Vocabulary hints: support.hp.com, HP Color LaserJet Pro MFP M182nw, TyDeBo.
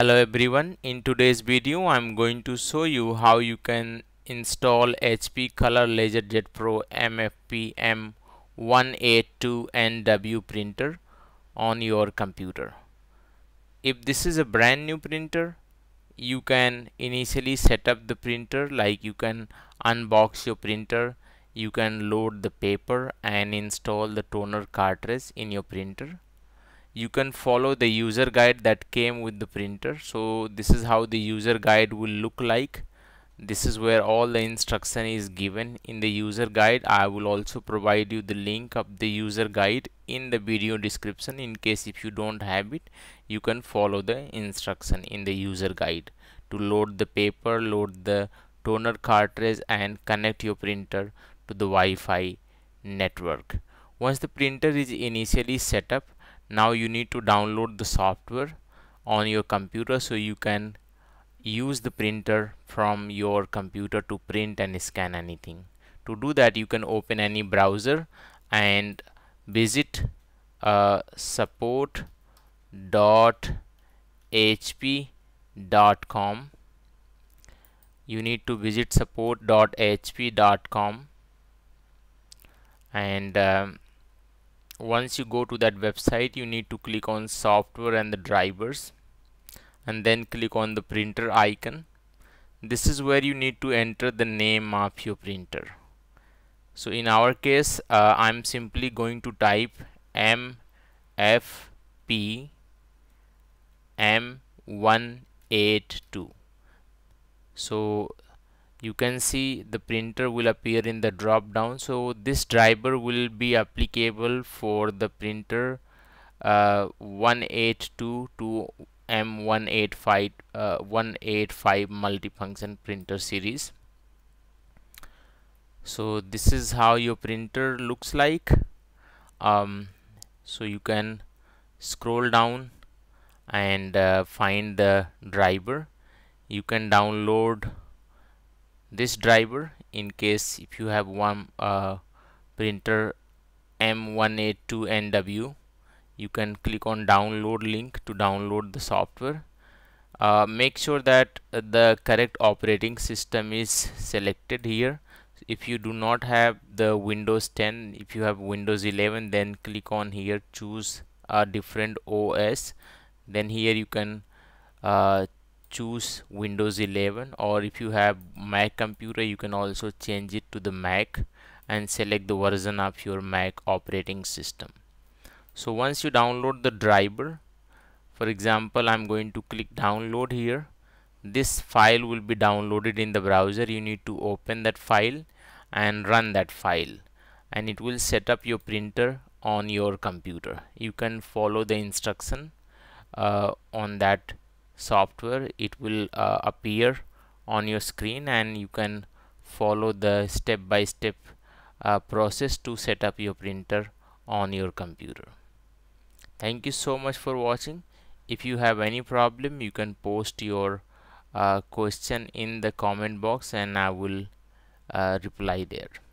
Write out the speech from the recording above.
Hello everyone, in today's video I'm going to show you how you can install HP Color LaserJet Pro MFP M182nw printer on your computer. If this is a brand new printer, you can initially set up the printer, like you can unbox your printer, you can load the paper and install the toner cartridge in your printer. You can follow the user guide that came with the printer. So this is how the user guide will look like. This is where all the instruction is given in the user guide. I will also provide you the link of the user guide in the video description in case if you don't have it, you can follow the instruction in the user guide to load the paper, load the toner cartridge and connect your printer to the Wi-Fi network. Once the printer is initially set up, now you need to download the software on your computer so you can use the printer from your computer to print and scan anything. To do that, you can open any browser and visit support.hp.com. you need to visit support.hp.com, and once you go to that website, you need to click on software and the drivers and then click on the printer icon. This is where you need to enter the name of your printer. So in our case, I'm simply going to type MFP M182. So you can see the printer will appear in the drop down. So this driver will be applicable for the printer 182 to M185 multifunction printer series. So this is how your printer looks like. So you can scroll down and find the driver. You can download this driver in case if you have one printer M182nw. You can click on download link to download the software. Make sure that the correct operating system is selected here. If you do not have the Windows 10, if you have Windows 11, then click on here, choose a different OS. Then here you can choose Windows 11, or if you have Mac computer, you can also change it to the Mac and select the version of your Mac operating system. So once you download the driver, for example, I'm going to click download here. This file will be downloaded in the browser. You need to open that file and run that file, and it will set up your printer on your computer. You can follow the instruction on that software. It will appear on your screen and you can follow the step-by-step process to set up your printer on your computer. Thank you so much for watching. If you have any problem, you can post your question in the comment box and I will reply there.